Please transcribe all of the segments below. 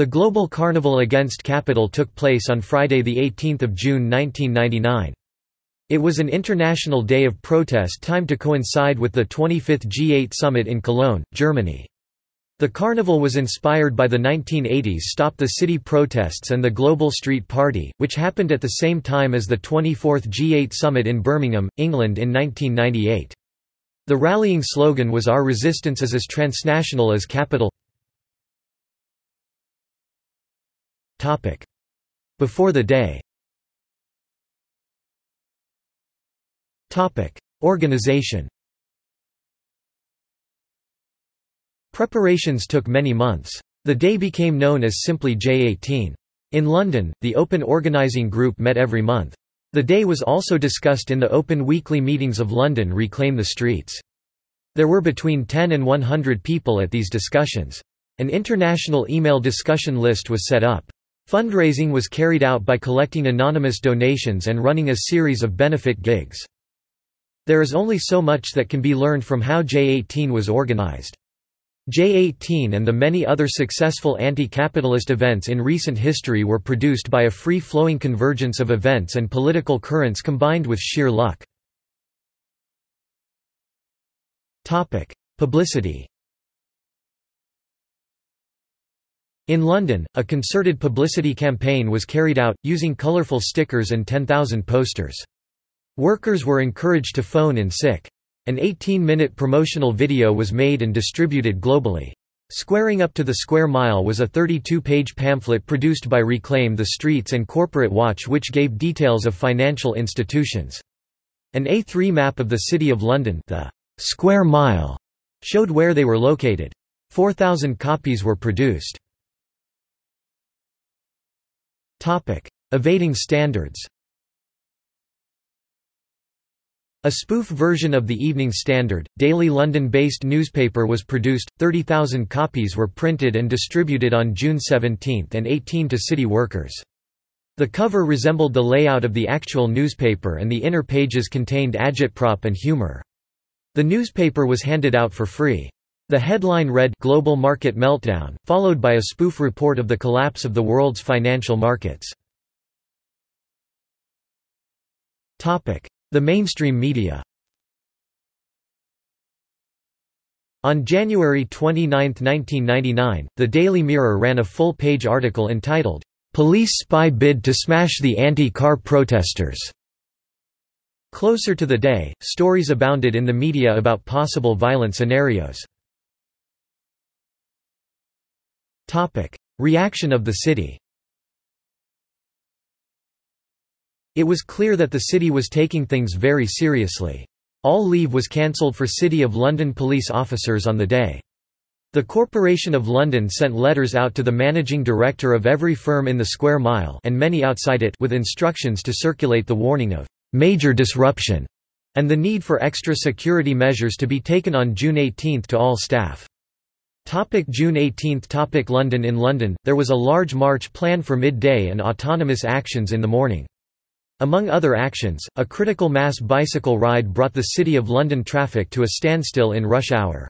The Global Carnival Against Capital took place on Friday, 18 June 1999. It was an international day of protest timed to coincide with the 25th G8 summit in Cologne, Germany. The carnival was inspired by the 1980s Stop the City Protests and the Global Street Party, which happened at the same time as the 24th G8 summit in Birmingham, England in 1998. The rallying slogan was "Our resistance is as transnational as capital." Before the day. Organization. Preparations took many months. The day became known as simply J18. In London, the Open Organising Group met every month. The day was also discussed in the open weekly meetings of London Reclaim the Streets. There were between 10 and 100 people at these discussions. An international email discussion list was set up. Fundraising was carried out by collecting anonymous donations and running a series of benefit gigs. There is only so much that can be learned from how J18 was organized. J18 and the many other successful anti-capitalist events in recent history were produced by a free-flowing convergence of events and political currents combined with sheer luck. Publicity. In London, a concerted publicity campaign was carried out, using colourful stickers and 10,000 posters. Workers were encouraged to phone in sick. An 18-minute promotional video was made and distributed globally. Squaring Up to the Square Mile was a 32-page pamphlet produced by Reclaim the Streets and Corporate Watch which gave details of financial institutions. An A3 map of the City of London, the Square Mile, showed where they were located. 4,000 copies were produced. Evading standards. A spoof version of the Evening Standard, daily London-based newspaper, was produced. 30,000 copies were printed and distributed on June 17 and 18 to city workers. The cover resembled the layout of the actual newspaper and the inner pages contained agitprop and humour. The newspaper was handed out for free. The headline read, "Global Market Meltdown," followed by a spoof report of the collapse of the world's financial markets. The mainstream media. On January 29, 1999, the Daily Mirror ran a full-page article entitled, "Police Spy Bid to Smash the Anti-Car Protesters." Closer to the day, stories abounded in the media about possible violent scenarios. Reaction of the city. It was clear that the city was taking things very seriously. All leave was cancelled for City of London police officers on the day. The Corporation of London sent letters out to the managing director of every firm in the Square Mile and many outside it with instructions to circulate the warning of major disruption and the need for extra security measures to be taken on June 18 to all staff. June 18. London. In London, there was a large march planned for midday and autonomous actions in the morning. Among other actions, a critical mass bicycle ride brought the City of London traffic to a standstill in rush hour.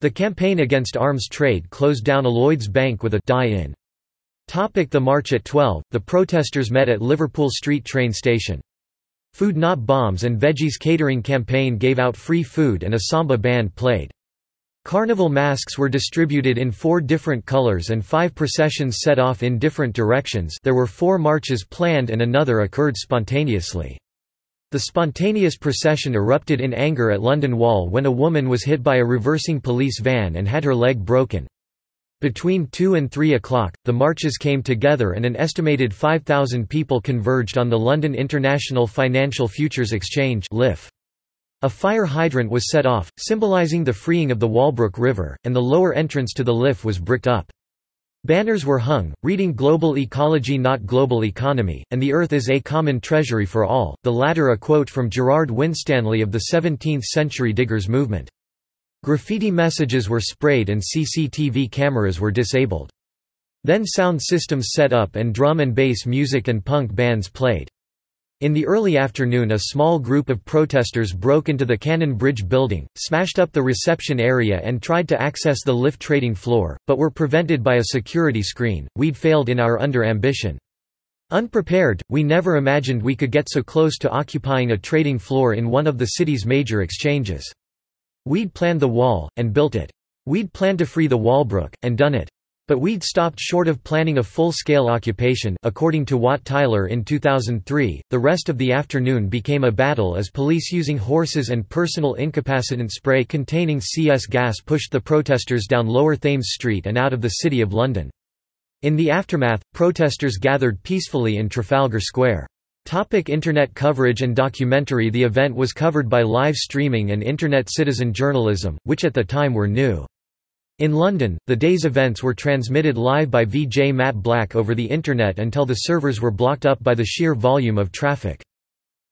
The campaign against arms trade closed down a Lloyd's Bank with a die-in. The March at 12, the protesters met at Liverpool Street train station. Food Not Bombs and Veggies catering campaign gave out free food and a samba band played. Carnival masks were distributed in 4 different colors and 5 processions set off in different directions. There were 4 marches planned and another occurred spontaneously. The spontaneous procession erupted in anger at London Wall when a woman was hit by a reversing police van and had her leg broken. Between 2 and 3 o'clock, the marches came together and an estimated 5,000 people converged on the London International Financial Futures Exchange (LIF). A fire hydrant was set off, symbolizing the freeing of the Walbrook River, and the lower entrance to the LIF was bricked up. Banners were hung, reading "Global Ecology Not Global Economy," and "The Earth is a Common Treasury for All," the latter a quote from Gerard Winstanley of the 17th-century diggers movement. Graffiti messages were sprayed and CCTV cameras were disabled. Then sound systems set up and drum and bass music and punk bands played. In the early afternoon, a small group of protesters broke into the Cannon Bridge building, smashed up the reception area and tried to access the lift trading floor, but were prevented by a security screen. We'd failed in our under-ambition. Unprepared, we never imagined we could get so close to occupying a trading floor in one of the city's major exchanges. We'd planned the wall, and built it. We'd planned to free the Walbrook, and done it. But we'd stopped short of planning a full-scale occupation. According to Watt Tyler in 2003, the rest of the afternoon became a battle as police using horses and personal incapacitant spray containing CS gas pushed the protesters down Lower Thames Street and out of the City of London. In the aftermath, protesters gathered peacefully in Trafalgar Square. Topic: Internet coverage and documentary. The event was covered by live streaming and internet citizen journalism, which at the time were new. In London, the day's events were transmitted live by VJ Matt Black over the internet until the servers were blocked up by the sheer volume of traffic.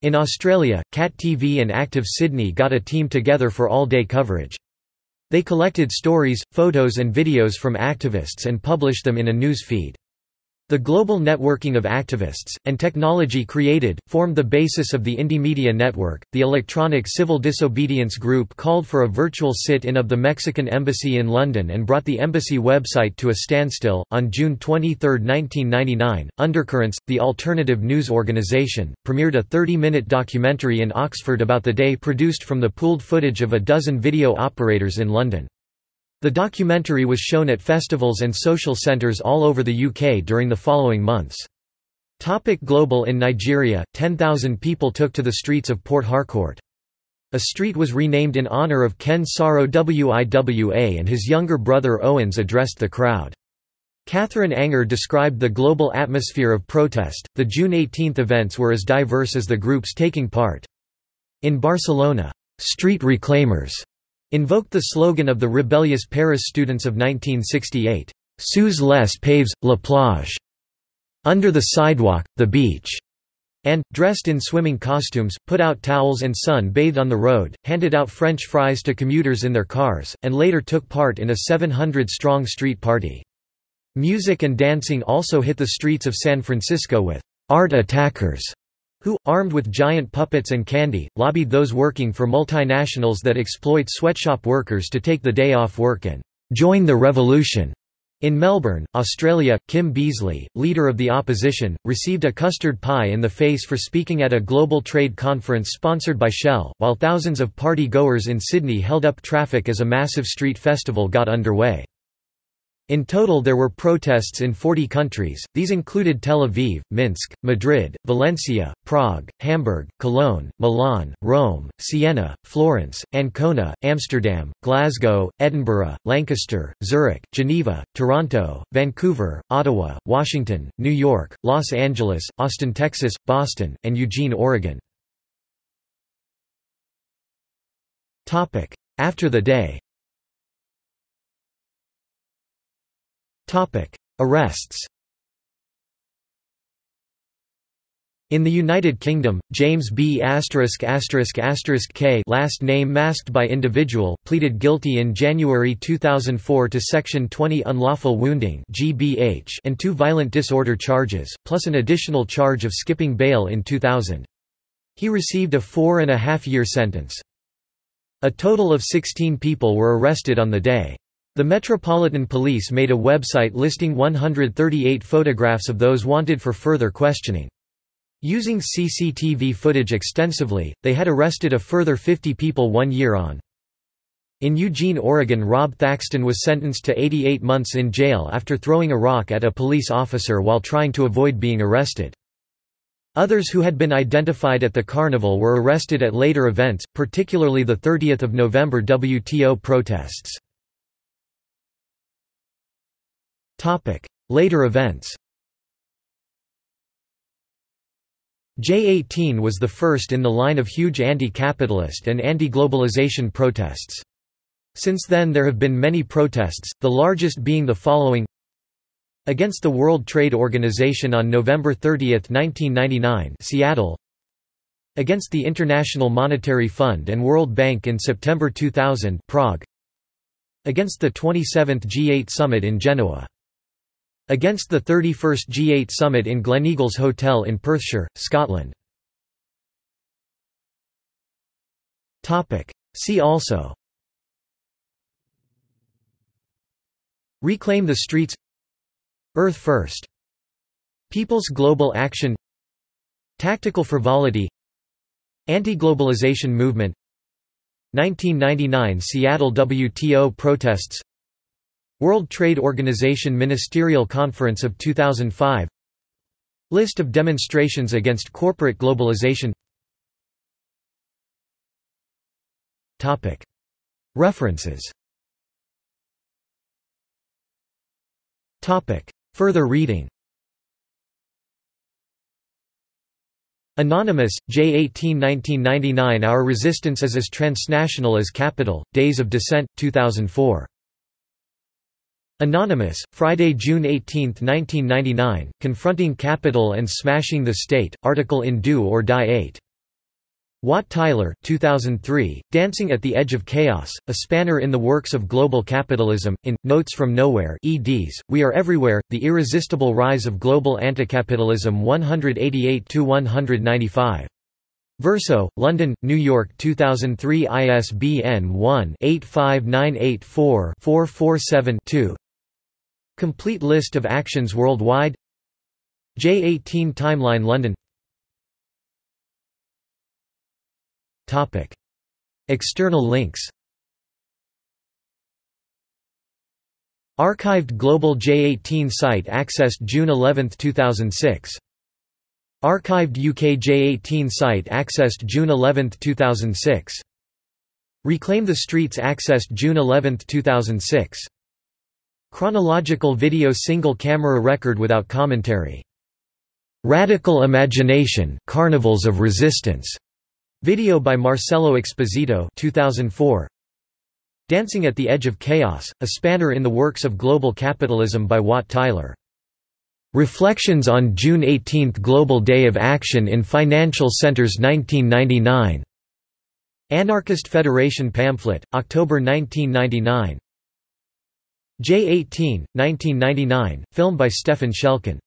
In Australia, Cat TV and Active Sydney got a team together for all-day coverage. They collected stories, photos and videos from activists and published them in a news feed. The global networking of activists, and technology created, formed the basis of the Indymedia network. The Electronic Civil Disobedience Group called for a virtual sit-in of the Mexican embassy in London and brought the embassy website to a standstill. On June 23, 1999, Undercurrents, the alternative news organization, premiered a 30-minute documentary in Oxford about the day produced from the pooled footage of a dozen video operators in London. The documentary was shown at festivals and social centres all over the UK during the following months. Topic: Global. In Nigeria, 10,000 people took to the streets of Port Harcourt. A street was renamed in honour of Ken Saro-Wiwa, and his younger brother Owens addressed the crowd. Catherine Anger described the global atmosphere of protest. The June 18 events were as diverse as the groups taking part. In Barcelona, street reclaimers invoked the slogan of the rebellious Paris students of 1968, "Sous les paves, la plage," under the sidewalk, the beach, and, dressed in swimming costumes, put out towels and sun-bathed on the road, handed out French fries to commuters in their cars, and later took part in a 700-strong street party. Music and dancing also hit the streets of San Francisco with art attackers, who, armed with giant puppets and candy, lobbied those working for multinationals that exploit sweatshop workers to take the day off work and join the revolution. In Melbourne, Australia, Kim Beazley, leader of the opposition, received a custard pie in the face for speaking at a global trade conference sponsored by Shell, while thousands of party-goers in Sydney held up traffic as a massive street festival got underway. In total there were protests in 40 countries, these included Tel Aviv, Minsk, Madrid, Valencia, Prague, Hamburg, Cologne, Milan, Rome, Siena, Florence, Ancona, Amsterdam, Glasgow, Edinburgh, Lancaster, Zurich, Geneva, Toronto, Vancouver, Ottawa, Washington, New York, Los Angeles, Austin, Texas, Boston, and Eugene, Oregon. After the day. Arrests. In the United Kingdom, James B. **K last name masked by individual pleaded guilty in January 2004 to Section 20 unlawful wounding (GBH) and two violent disorder charges, plus an additional charge of skipping bail in 2000. He received a 4.5-year sentence. A total of 16 people were arrested on the day. The Metropolitan Police made a website listing 138 photographs of those wanted for further questioning. Using CCTV footage extensively, they had arrested a further 50 people one year on. In Eugene, Oregon, Rob Thaxton was sentenced to 88 months in jail after throwing a rock at a police officer while trying to avoid being arrested. Others who had been identified at the carnival were arrested at later events, particularly the 30th of November WTO protests. Later events. G8 was the first in the line of huge anti-capitalist and anti-globalization protests. Since then there have been many protests, the largest being the following: against the World Trade Organization on November 30, 1999, Seattle; against the International Monetary Fund and World Bank in September 2000, Prague; against the 27th G8 summit in Genoa; against the 31st G8 summit in Gleneagles Hotel in Perthshire, Scotland. See also: Reclaim the Streets, Earth First, People's Global Action, Tactical Frivolity, Anti-Globalization Movement, 1999 Seattle WTO Protests, World Trade Organization Ministerial Conference of 2005, List of demonstrations against corporate globalization. References. Further reading. Anonymous, J18 1999 Our Resistance is as Transnational as Capital, Days of Dissent, 2004. Anonymous, Friday, June 18, 1999, Confronting Capital and Smashing the State, article in Do or Die 8. Watt Tyler, 2003, Dancing at the Edge of Chaos, A Spanner in the Works of Global Capitalism, in, Notes from Nowhere EDs, We Are Everywhere, The Irresistible Rise of Global Anticapitalism 188–195. Verso, London, New York 2003 ISBN 1-85984-447-2. Complete list of actions worldwide. J18 Timeline London. External links. Archived Global J18 site accessed June 11, 2006. Archived UK J18 site accessed June 11, 2006. Reclaim the Streets accessed June 11, 2006. Chronological video single camera record without commentary. Radical Imagination: Carnivals of Resistance. Video by Marcelo Exposito 2004. Dancing at the Edge of Chaos, A Spanner in the Works of Global Capitalism by Watt Tyler. Reflections on June 18 Global Day of Action in Financial Centers 1999. Anarchist Federation Pamphlet, October 1999. J18, 1999, film by Stefan Shelkin.